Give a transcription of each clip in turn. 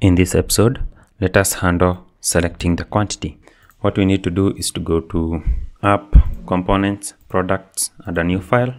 In this episode, let us handle selecting the quantity. What we need to do is to go to app, components, products, add a new file,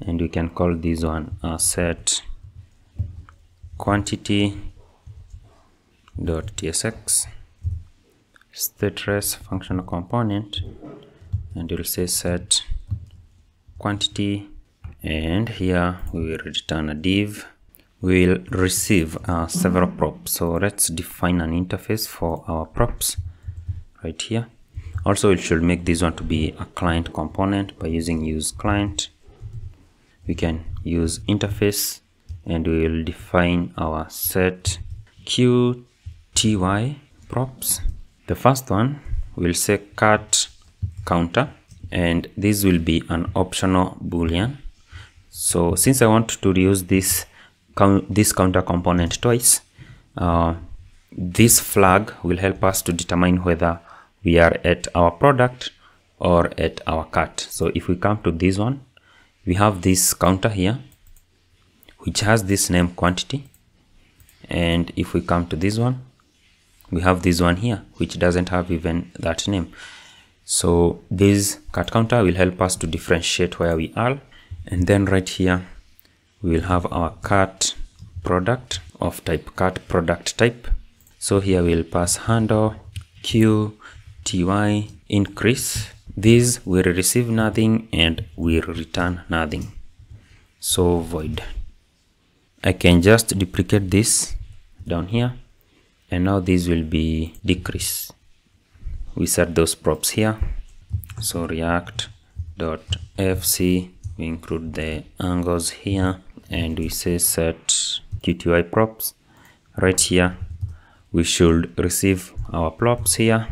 and we can call this one set quantity.tsx, stateRes functional component, and you'll say set quantity, and here we will return a div. We will receive several props, so let's define an interface for our props right here. Also, it should make this one to be a client component by using use client. We can use interface, and we will define our set QTY props. The first one will say cart counter, and this will be an optional boolean. So since I want to reuse this counter component twice, this flag will help us to determine whether we are at our product or at our cart. So if we come to this one, we have this counter here, which has this name quantity. And if we come to this one, we have this one here, which doesn't have even that name. So this cart counter will help us to differentiate where we are. And then right here, we will have our cart product of type cart product type. So here we'll pass handle QTY increase. This will receive nothing and will return nothing. So void. I can just duplicate this down here, and now this will be decrease. We set those props here. So React.FC, we include the angles here, and we say set QTY props. Right here we should receive our props here.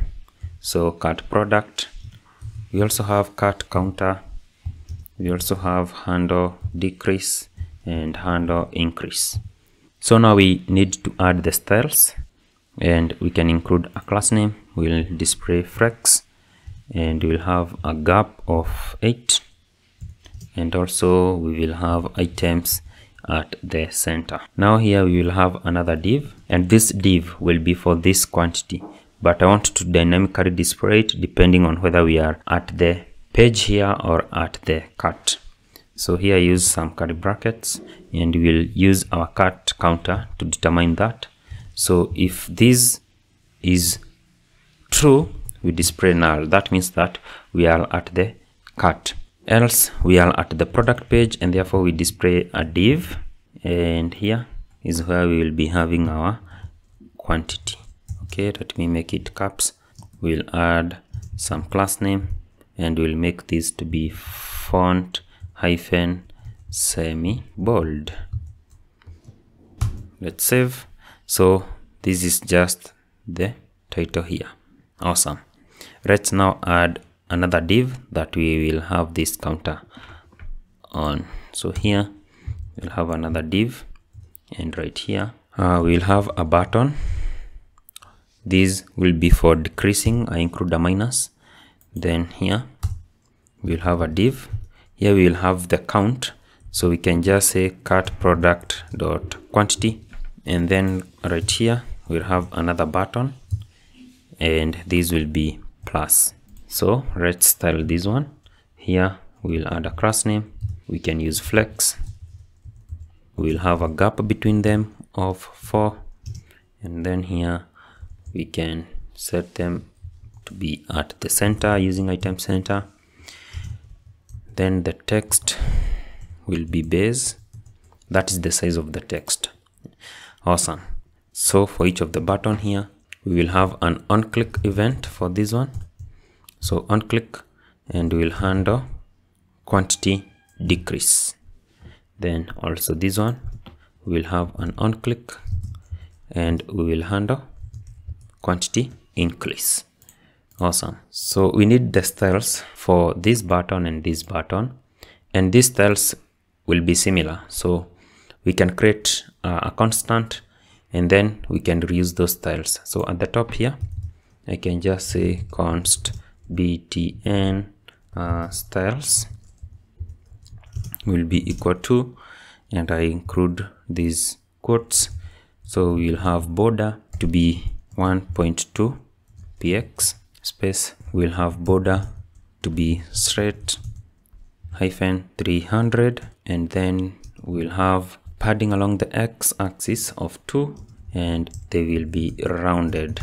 So cart product, we also have cart counter, we also have handle decrease and handle increase. So now we need to add the styles, and we can include a class name. We'll display flex, and we'll have a gap of 8, and also we will have items at the center. Now here we will have another div, and this div will be for this quantity, but I want to dynamically display it depending on whether we are at the page here or at the cart. So here use some curly brackets, and we'll use our cart counter to determine that. So if this is true, we display null. That means that we are at the cart. Else we are at the product page, and therefore we display a div, and here is where we will be having our quantity. Okay, let me make it caps. We'll add some class name, and we'll make this to be font_semi bold. Let's save. So this is just the title here. Awesome. Let's now add another div that we will have this counter on. So here we'll have another div, and right here we'll have a button. This will be for decreasing. I include a minus. Then here we'll have a div. Here we'll have the count, so we can just say cart product dot quantity, and then right here we'll have another button, and this will be plus. So let's style this one. Here we'll add a class name. We can use flex. We'll have a gap between them of 4, and then here we can set them to be at the center using item center. Then the text will be base. That is the size of the text. Awesome. So for each of the button here, we will have an onClick event for this one. So onClick, and we'll handle quantity decrease. Then also this one will have an onClick, and we will handle quantity increase. Awesome. So we need the styles for this button and this button, and these styles will be similar. So we can create a constant, and then we can reuse those styles. So at the top here, I can just say const btn styles will be equal to, and I include these quotes. So we'll have border to be 1.2 px space. We'll have border to be straight hyphen 300, and then we'll have padding along the x-axis of 2, and they will be rounded.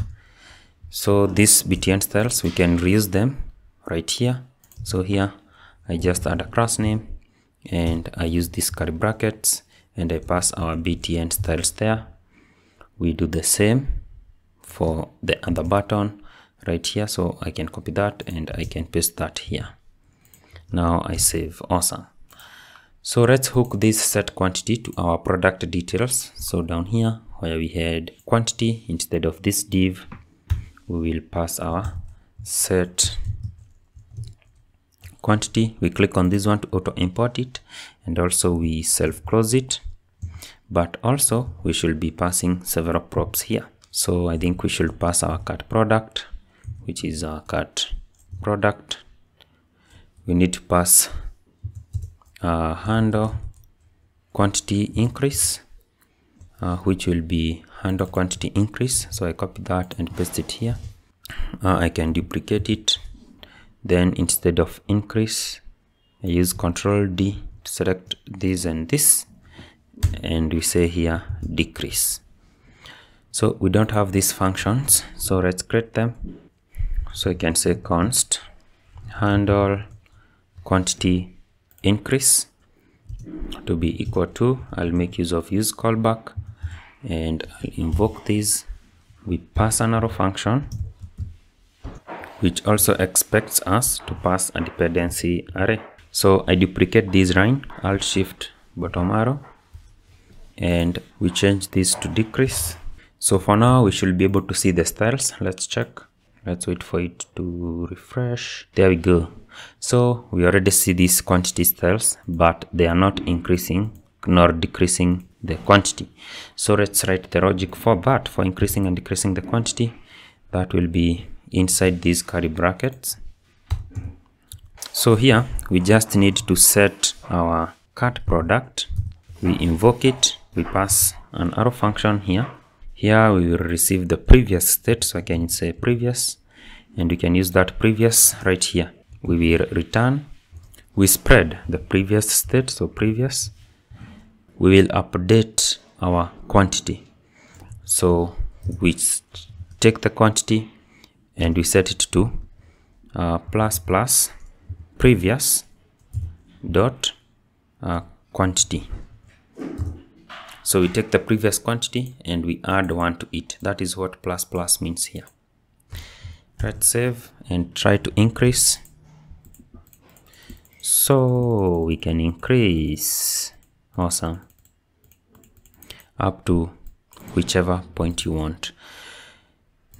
So these btn styles, we can reuse them right here. So here I just add a class name and I use these curly brackets and I pass our btn styles there. We do the same for the other button right here. So I can copy that and I can paste that here. Now I save. Awesome. So let's hook this set quantity to our product details. So down here where we had quantity, instead of this div, we will pass our set quantity. We click on this one to auto import it, and also we self close it. But also we should be passing several props here. So I think we should pass our cart product, which is our cart product. We need to pass handle quantity increase, which will be handle quantity increase. So I copy that and paste it here. I can duplicate it. Then instead of increase, I use Ctrl D to select this and this, and we say here decrease. So we don't have these functions, so let's create them. So I can say const handle quantity increase to be equal to, I'll make use of use callback and I'll invoke this. We pass another function which also expects us to pass a dependency array. So I duplicate this line, Alt Shift bottom arrow, and we change this to decrease. So for now we should be able to see the styles. Let's check. Let's wait for it to refresh. There we go. So we already see these quantity styles, but they are not increasing nor decreasing the quantity. So let's write the logic for that, for increasing and decreasing the quantity. That will be inside these curly brackets. So here we just need to set our cart product. We invoke it, we pass an arrow function here. Here we will receive the previous state, so I can say previous, and we can use that previous right here. We will return, we spread the previous state, so previous. We will update our quantity, so we take the quantity and we set it to plus plus previous dot quantity. So we take the previous quantity and we add 1 to it. That is what plus plus means here. Let's save and try to increase. So we can increase. Awesome. Up to whichever point you want.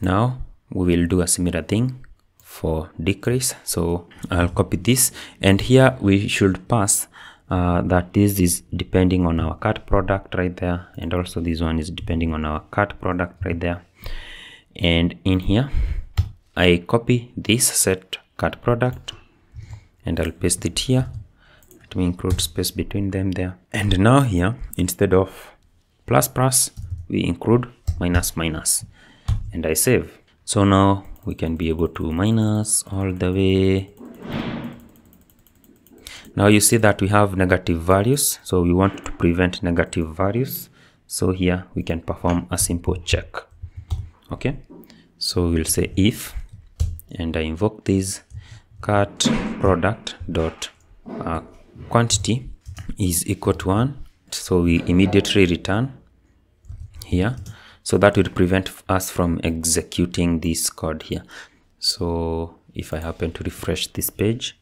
Now we will do a similar thing for decrease. So I'll copy this, and here we should pass that this is depending on our cart product right there, and also this one is depending on our cart product right there. And in here I copy this set cart product and I'll paste it here. Let me include space between them there. And now here, instead of plus plus, we include minus minus, and I save. So now we can be able to minus all the way. Now you see that we have negative values, so we want to prevent negative values. So here we can perform a simple check. Okay, so we'll say if, and I invoke this cart product dot quantity is equal to 1. So we immediately return here, so that will prevent us from executing this code here. So if I happen to refresh this page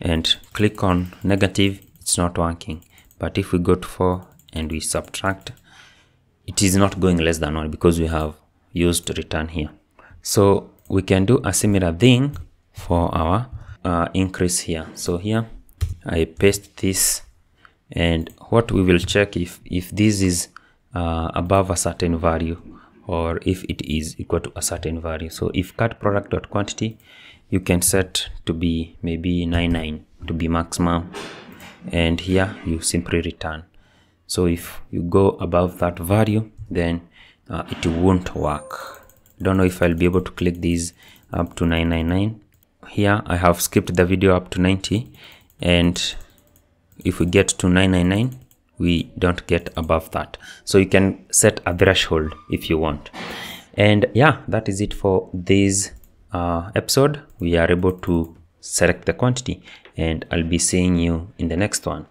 and click on negative, it's not working. But if we go to 4 and we subtract, it is not going less than 1 because we have used return here. So we can do a similar thing for our increase here. So here I paste this, and what we will check if this is above a certain value or if it is equal to a certain value. So if cart product dot quantity, you can set to be maybe 99 to be maximum, and here you simply return. So if you go above that value, then it won't work. Don't know if I'll be able to click these up to 999. Here I have skipped the video up to 90, and if we get to 999 we don't get above that. So you can set a threshold if you want. And yeah, that is it for this episode. We are able to select the quantity, and I'll be seeing you in the next one.